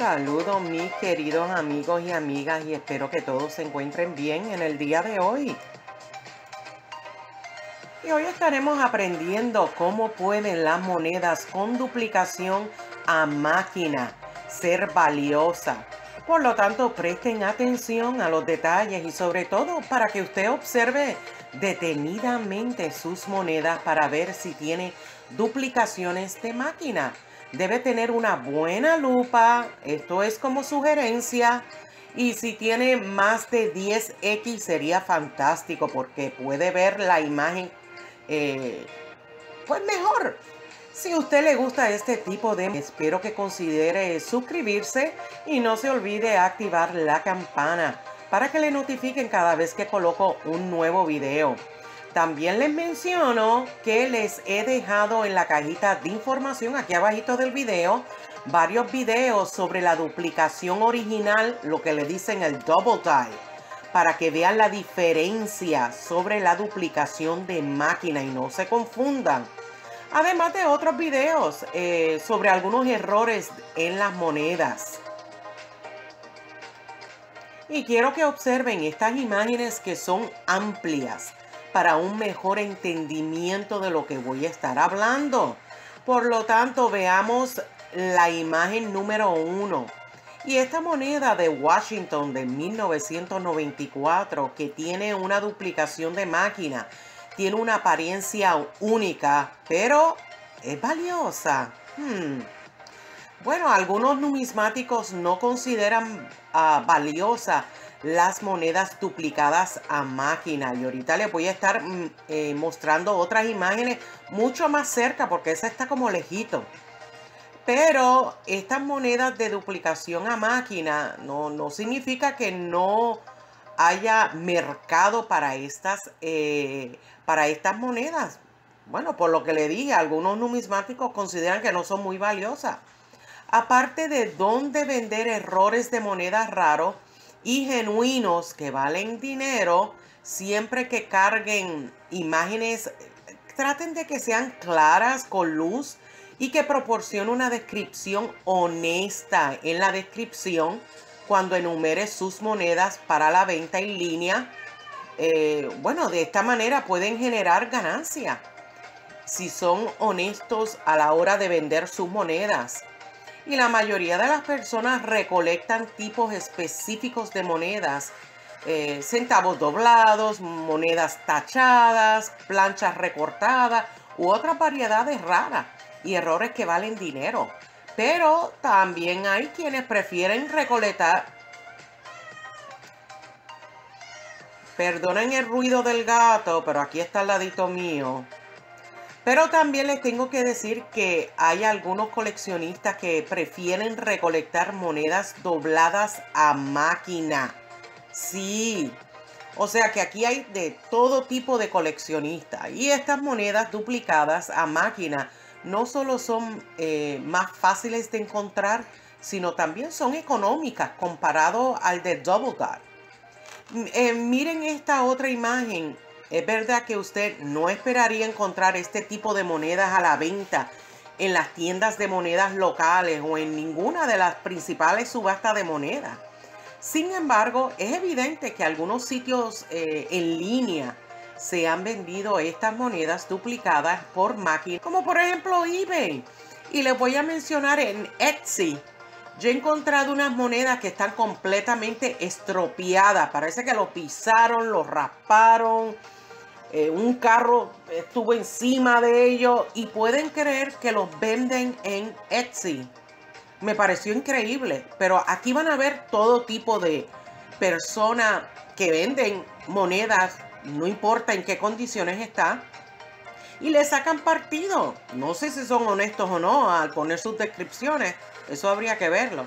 Saludos mis queridos amigos y amigas, y espero que todos se encuentren bien en el día de hoy. Y hoy estaremos aprendiendo cómo pueden las monedas con duplicación a máquina ser valiosas. Por lo tanto, presten atención a los detalles y sobre todo para que usted observe detenidamente sus monedas para ver si tiene duplicaciones de máquina. Debe tener una buena lupa, esto es como sugerencia, y si tiene más de 10x sería fantástico porque puede ver la imagen pues mejor. Si a usted le gusta este tipo de... espero que considere suscribirse y no se olvide activar la campana para que le notifiquen cada vez que coloco un nuevo video. También les menciono que les he dejado en la cajita de información, aquí abajito del video, varios videos sobre la duplicación original, lo que le dicen el double tie, para que vean la diferencia sobre la duplicación de máquina y no se confundan. Además de otros videos sobre algunos errores en las monedas. Y quiero que observen estas imágenes que son amplias, para un mejor entendimiento de lo que voy a estar hablando. Por lo tanto, veamos la imagen número 1. Y esta moneda de Washington de 1994, que tiene una duplicación de máquina, tiene una apariencia única, pero es valiosa. Bueno, algunos numismáticos no consideran valiosa las monedas duplicadas a máquina, y ahorita les voy a estar mostrando otras imágenes mucho más cerca porque esa está como lejito, pero estas monedas de duplicación a máquina no significa que no haya mercado para estas monedas. Bueno, por lo que le dije, algunos numismáticos consideran que no son muy valiosas. Aparte de dónde vender errores de monedas raros y genuinos que valen dinero, siempre que carguen imágenes, traten de que sean claras, con luz, y que proporcione una descripción honesta en la descripción cuando enumere sus monedas para la venta en línea. Bueno, de esta manera pueden generar ganancia si son honestos a la hora de vender sus monedas. Y la mayoría de las personas recolectan tipos específicos de monedas, centavos doblados, monedas tachadas, planchas recortadas u otras variedades raras y errores que valen dinero. Pero también hay quienes prefieren recolectar... Perdonen el ruido del gato, pero aquí está al ladito mío. Pero también les tengo que decir que hay algunos coleccionistas que prefieren recolectar monedas dobladas a máquina. Sí, o sea que aquí hay de todo tipo de coleccionistas. Y estas monedas duplicadas a máquina no solo son más fáciles de encontrar, sino también son económicas comparado al de double die. Miren esta otra imagen. Es verdad que usted no esperaría encontrar este tipo de monedas a la venta en las tiendas de monedas locales o en ninguna de las principales subastas de monedas. Sin embargo, es evidente que algunos sitios en línea se han vendido estas monedas duplicadas por máquina, como por ejemplo eBay. Y les voy a mencionar en Etsy. Yo he encontrado unas monedas que están completamente estropeadas. Parece que lo pisaron, lo rasparon. Un carro estuvo encima de ellos y pueden creer que los venden en Etsy. Me pareció increíble, pero aquí van a ver todo tipo de personas que venden monedas, no importa en qué condiciones está, y le sacan partido. No sé si son honestos o no al poner sus descripciones, eso habría que verlo.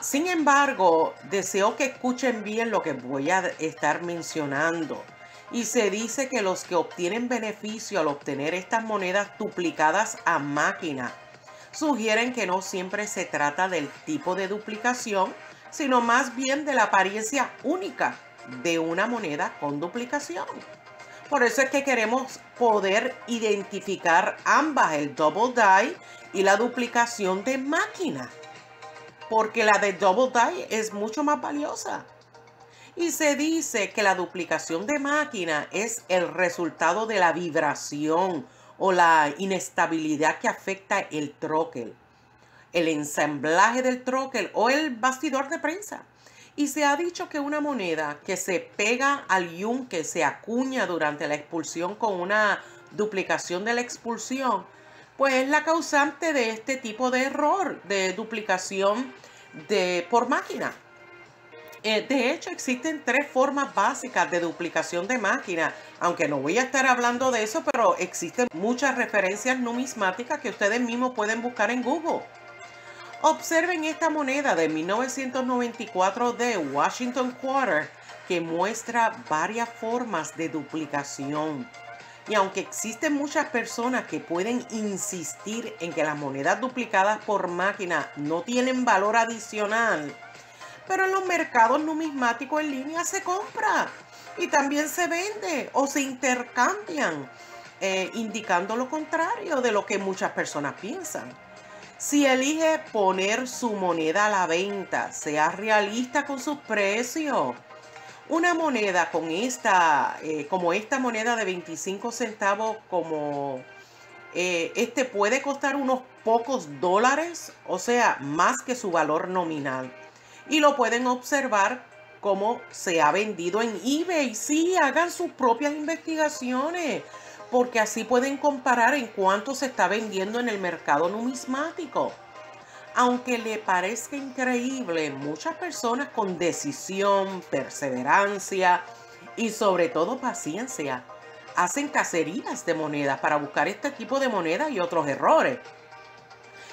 Sin embargo, deseo que escuchen bien lo que voy a estar mencionando. Y se dice que los que obtienen beneficio al obtener estas monedas duplicadas a máquina sugieren que no siempre se trata del tipo de duplicación, sino más bien de la apariencia única de una moneda con duplicación. Por eso es que queremos poder identificar ambas, el double die y la duplicación de máquina. porque la de Double Die es mucho más valiosa. Y se dice que la duplicación de máquina es el resultado de la vibración o la inestabilidad que afecta el troquel, el ensamblaje del troquel o el bastidor de prensa. Y se ha dicho que una moneda que se pega al yunque, se acuña durante la expulsión con una duplicación de la expulsión, pues es la causante de este tipo de error de duplicación por máquina. De hecho, existen tres formas básicas de duplicación de máquina, aunque no voy a estar hablando de eso, pero existen muchas referencias numismáticas que ustedes mismos pueden buscar en Google. Observen esta moneda de 1994 de Washington Quarter, que muestra varias formas de duplicación. Y aunque existen muchas personas que pueden insistir en que las monedas duplicadas por máquina no tienen valor adicional, pero en los mercados numismáticos en línea se compra y también se vende o se intercambian, indicando lo contrario de lo que muchas personas piensan. Si elige poner su moneda a la venta, sea realista con sus precios. Una moneda como esta moneda de 25 centavos, como este, puede costar unos pocos dólares, o sea, más que su valor nominal. Y lo pueden observar cómo se ha vendido en eBay. Sí, hagan sus propias investigaciones, porque así pueden comparar en cuánto se está vendiendo en el mercado numismático. Aunque le parezca increíble, muchas personas con decisión, perseverancia y sobre todo paciencia hacen cacerías de monedas para buscar este tipo de monedas y otros errores.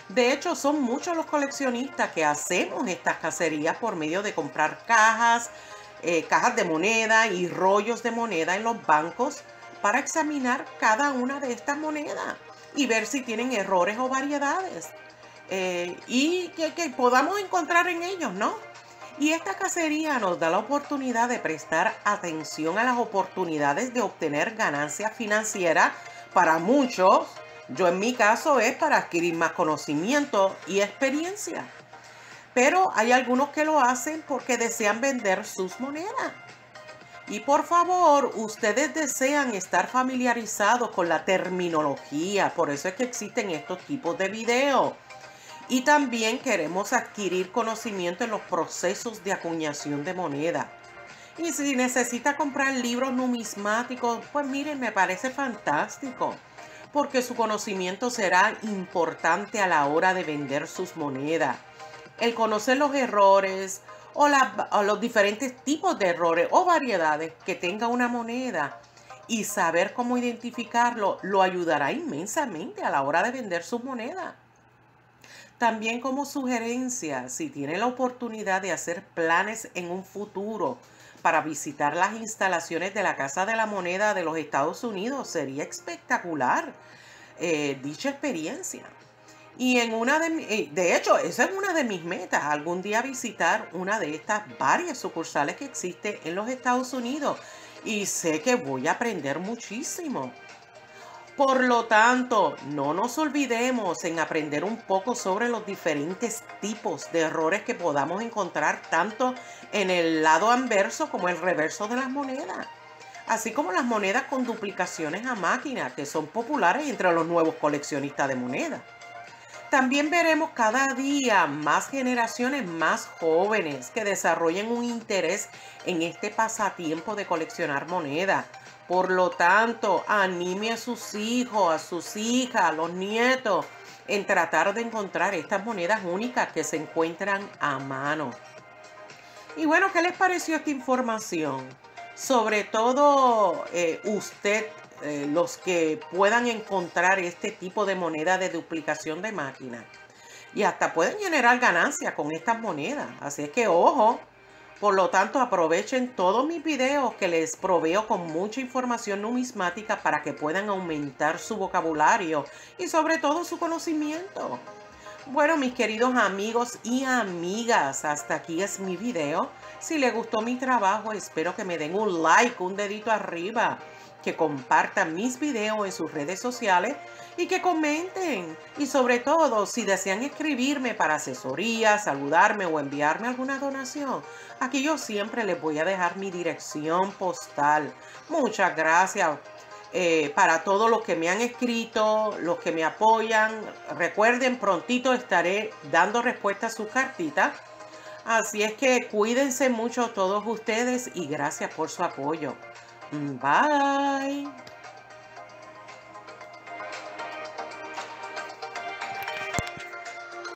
De hecho, son muchos los coleccionistas que hacemos estas cacerías por medio de comprar cajas de moneda y rollos de moneda en los bancos, para examinar cada una de estas monedas y ver si tienen errores o variedades y que podamos encontrar en ellos, ¿no? Y esta cacería nos da la oportunidad de prestar atención a las oportunidades de obtener ganancias financieras para muchos. Yo en mi caso es para adquirir más conocimiento y experiencia. Pero hay algunos que lo hacen porque desean vender sus monedas. Y por favor, ustedes desean estar familiarizados con la terminología, por eso es que existen estos tipos de videos. Y también queremos adquirir conocimiento en los procesos de acuñación de moneda. Y si necesita comprar libros numismáticos, pues miren, me parece fantástico, porque su conocimiento será importante a la hora de vender sus monedas. El conocer los errores o los diferentes tipos de errores o variedades que tenga una moneda y saber cómo identificarlo lo ayudará inmensamente a la hora de vender su moneda. También, como sugerencia, si tiene la oportunidad de hacer planes en un futuro para visitar las instalaciones de la Casa de la Moneda de los Estados Unidos, sería espectacular dicha experiencia. Y de hecho, esa es una de mis metas, algún día visitar una de estas varias sucursales que existen en los Estados Unidos. Y sé que voy a aprender muchísimo. Por lo tanto, no nos olvidemos en aprender un poco sobre los diferentes tipos de errores que podamos encontrar tanto en el lado anverso como el reverso de las monedas. Así como las monedas con duplicaciones a máquina, que son populares entre los nuevos coleccionistas de monedas. También veremos cada día más generaciones más jóvenes que desarrollen un interés en este pasatiempo de coleccionar monedas. Por lo tanto, anime a sus hijos, a sus hijas, a los nietos en tratar de encontrar estas monedas únicas que se encuentran a mano. Y bueno, ¿qué les pareció esta información? Sobre todo los que puedan encontrar este tipo de moneda de duplicación de máquina. Y hasta pueden generar ganancias con estas monedas. Así es que ojo. Por lo tanto, aprovechen todos mis videos que les proveo con mucha información numismática para que puedan aumentar su vocabulario y sobre todo su conocimiento. Bueno, mis queridos amigos y amigas, hasta aquí es mi video. Si les gustó mi trabajo, espero que me den un like, un dedito arriba. que compartan mis videos en sus redes sociales y que comenten. Y sobre todo, si desean escribirme para asesoría, saludarme o enviarme alguna donación, aquí yo siempre les voy a dejar mi dirección postal. Muchas gracias para todos los que me han escrito, los que me apoyan. Recuerden, prontito estaré dando respuesta a sus cartitas. Así es que cuídense mucho todos ustedes y gracias por su apoyo. Bye.